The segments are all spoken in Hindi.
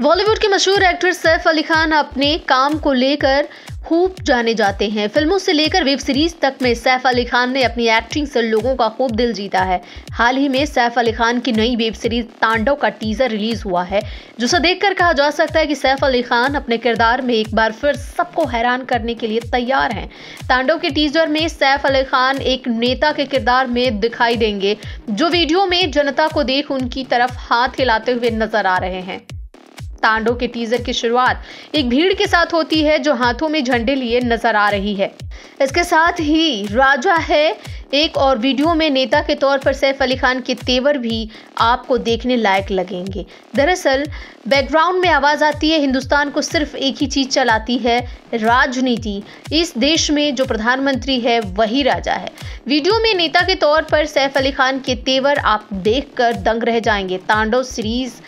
बॉलीवुड के मशहूर एक्टर सैफ अली खान अपने काम को लेकर खूब जाने जाते हैं। फिल्मों से लेकर वेब सीरीज तक में सैफ अली खान ने अपनी एक्टिंग से लोगों का खूब दिल जीता है। हाल ही में सैफ अली खान की नई वेब सीरीज तांडव का टीजर रिलीज हुआ है, जिसे देखकर कहा जा सकता है कि सैफ अली खान अपने किरदार में एक बार फिर सबको हैरान करने के लिए तैयार हैं। तांडव के टीजर में सैफ अली खान एक नेता के किरदार में दिखाई देंगे, जो वीडियो में जनता को देख उनकी तरफ हाथ हिलाते हुए नजर आ रहे हैं। तांडव के टीजर की शुरुआत एक भीड़ के साथ होती है, जो हाथों में झंडे लिए नजर आ रही है। इसके साथ ही राजा है एक और वीडियो में नेता के तौर पर सैफ अली खान के तेवर भी आपको देखने लायक लगेंगे। दरअसल बैकग्राउंड में आवाज़ आती है, हिंदुस्तान को सिर्फ एक ही चीज़ चलाती है, राजनीति। इस देश में जो प्रधानमंत्री है वही राजा है। वीडियो में नेता के तौर पर सैफ अली खान के तेवर आप देख कर दंग रह जाएंगे। तांडव सीरीज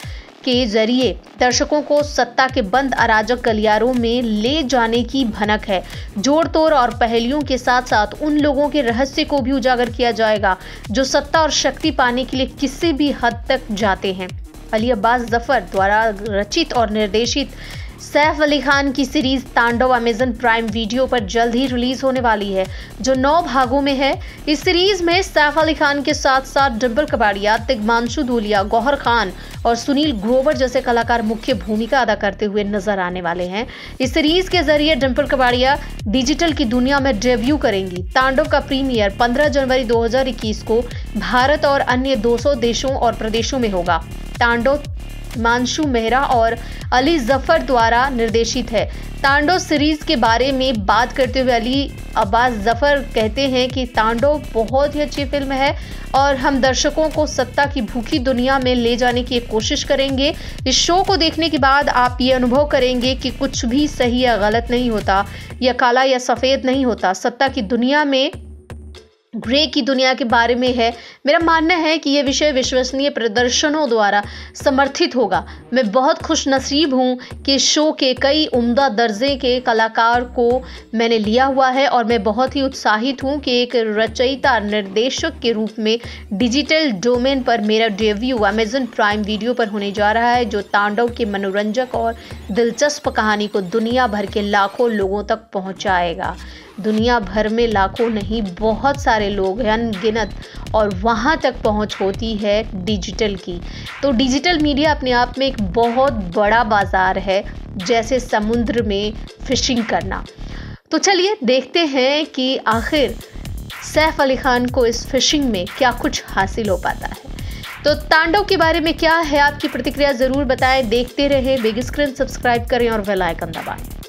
के जरिए दर्शकों को सत्ता के बंद अराजक गलियारों में ले जाने की भनक है। जोड़ तोड़ और पहेलियों के साथ साथ उन लोगों के रहस्य को भी उजागर किया जाएगा, जो सत्ता और शक्ति पाने के लिए किसी भी हद तक जाते हैं। अली अब्बास जफर द्वारा रचित और निर्देशित सैफ अली खान की सीरीज तांडव अमेजन प्राइम वीडियो पर जल्द ही रिलीज होने वाली है, जो 9 भागों में है। इस सीरीज में सैफ अली खान के साथ साथ डिंपल कपाड़िया, तिग्मांशु धूलिया, गौहर खान और सुनील ग्रोवर जैसे कलाकार मुख्य भूमिका अदा करते हुए नजर आने वाले हैं। इस सीरीज के जरिए डिंपल कपाड़िया डिजिटल की दुनिया में डेब्यू करेंगी। तांडव का प्रीमियर 15 जनवरी 2021 को भारत और अन्य 200 देशों और प्रदेशों में होगा। तांडव मांशु मेहरा और अली जफर द्वारा निर्देशित है। तांडव सीरीज के बारे में बात करते हुए अली अब्बास जफर कहते हैं कि तांडव बहुत ही अच्छी फिल्म है और हम दर्शकों को सत्ता की भूखी दुनिया में ले जाने की कोशिश करेंगे। इस शो को देखने के बाद आप ये अनुभव करेंगे कि कुछ भी सही या गलत नहीं होता, या काला या सफ़ेद नहीं होता। सत्ता की दुनिया में ग्रे की दुनिया के बारे में है। मेरा मानना है कि यह विषय विश्वसनीय प्रदर्शनों द्वारा समर्थित होगा। मैं बहुत खुशनसीब हूँ कि शो के कई उम्दा दर्जे के कलाकार को मैंने लिया हुआ है और मैं बहुत ही उत्साहित हूँ कि एक रचयिता निर्देशक के रूप में डिजिटल डोमेन पर मेरा डेब्यू अमेजन प्राइम वीडियो पर होने जा रहा है, जो तांडव के मनोरंजक और दिलचस्प कहानी को दुनिया भर के लाखों लोगों तक पहुँचाएगा। दुनिया भर में लाखों नहीं, बहुत सारे लोग हैं अनगिनत, और वहाँ तक पहुँच होती है डिजिटल की। तो डिजिटल मीडिया अपने आप में एक बहुत बड़ा बाज़ार है, जैसे समुद्र में फिशिंग करना। तो चलिए देखते हैं कि आखिर सैफ अली खान को इस फिशिंग में क्या कुछ हासिल हो पाता है। तो तांडव के बारे में क्या है आपकी प्रतिक्रिया ज़रूर बताएं। देखते रहें बिग स्क्रीन, सब्सक्राइब करें और बेल आइकन दबाएं।